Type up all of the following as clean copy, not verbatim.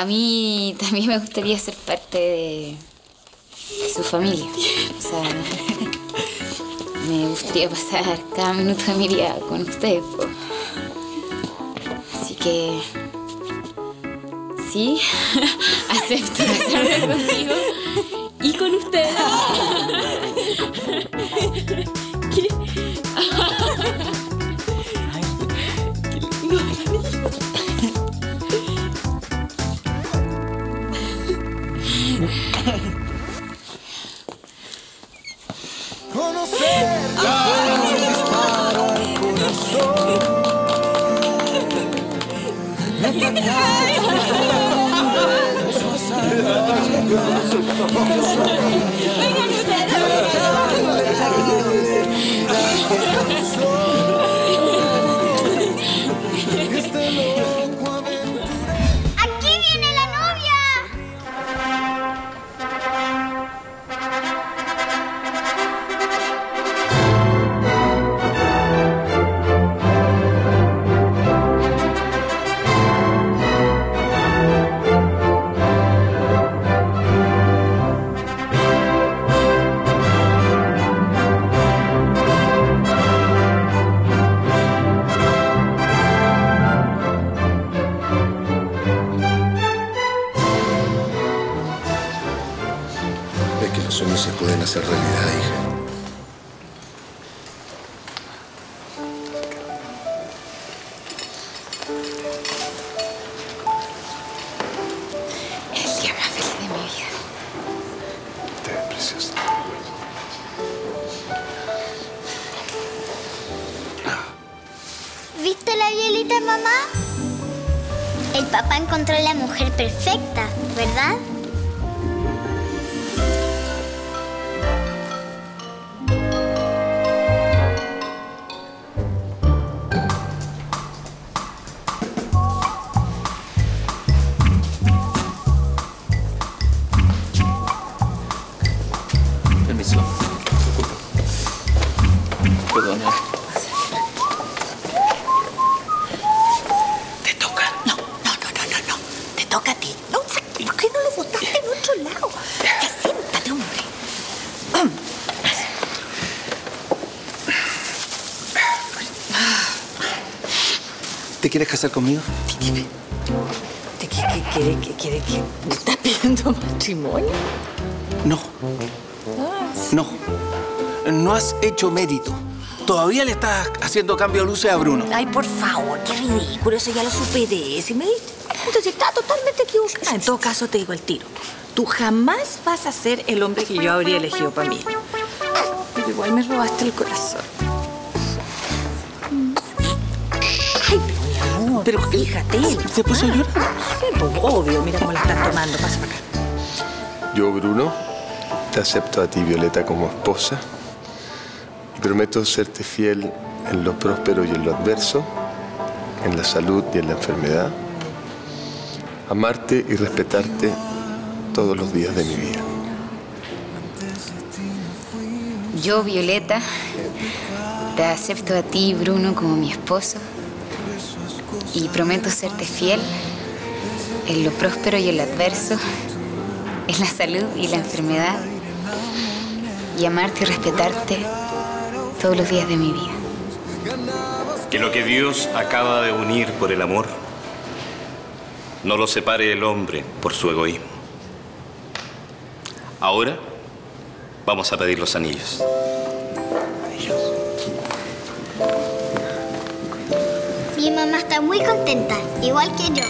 A mí también me gustaría ser parte de su familia. O sea, me gustaría pasar cada minuto de mi vida con ustedes. Pues. Así que... sí, acepto casarme contigo y con ustedes. ¿Qué? Ay, qué lindo. Conocer cómo dispara el hacer realidad, hija. El día más feliz de mi vida. Te ves preciosa. ¿Viste la Violeta, mamá? El papá encontró a la mujer perfecta, ¿verdad? ¿Te quieres casar conmigo? ¿Me estás pidiendo matrimonio? No. No. No has hecho mérito. Todavía le estás haciendo cambio de luces a Bruno. Ay, por favor, qué ridículo. Eso ya lo superé. Si me diste. Entonces está totalmente equivocada. En todo caso, te digo el tiro. Tú jamás vas a ser el hombre que yo habría elegido para mí. Pero igual me robaste el corazón. Pero fíjate. ¿Se puso a llorar? Sí, pues, obvio. Mira cómo la estás tomando. Pasa para acá. Yo, Bruno, te acepto a ti, Violeta, como esposa. Y prometo serte fiel en lo próspero y en lo adverso, en la salud y en la enfermedad. Amarte y respetarte todos los días de mi vida. Yo, Violeta, te acepto a ti, Bruno, como mi esposo. Y prometo serte fiel en lo próspero y en lo adverso, en la salud y la enfermedad, y amarte y respetarte todos los días de mi vida. Que lo que Dios acaba de unir por el amor no lo separe el hombre por su egoísmo. Ahora vamos a pedir los anillos. Mi mamá está muy contenta, igual que yo.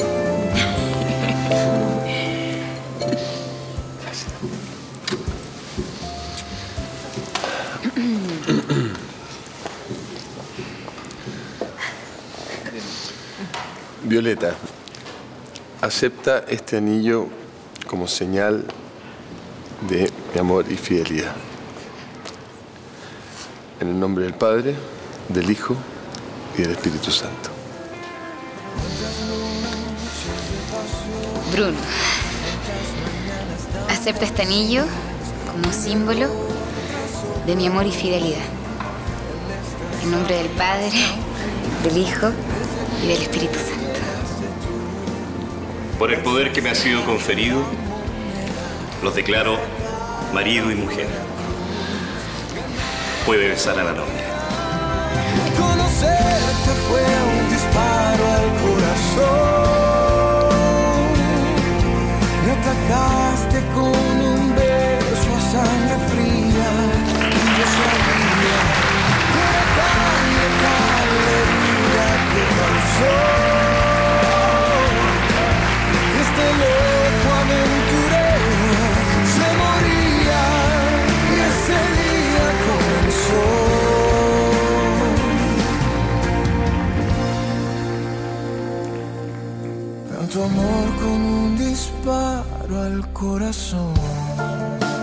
Violeta, acepta este anillo como señal de mi amor y fidelidad. En el nombre del Padre, del Hijo y del Espíritu Santo. Bruno, acepta este anillo como símbolo de mi amor y fidelidad. En nombre del Padre, del Hijo y del Espíritu Santo. Por el poder que me ha sido conferido, los declaro marido y mujer. Puede besar a la novia. Conocerte fue un disparo al corazón. Me atacaste con un beso a sangre fría. Y yo sabía que era tan letal la herida que causó este loco aventurero. Se moría y ese día comenzó. Tu amor con un disparo al corazón.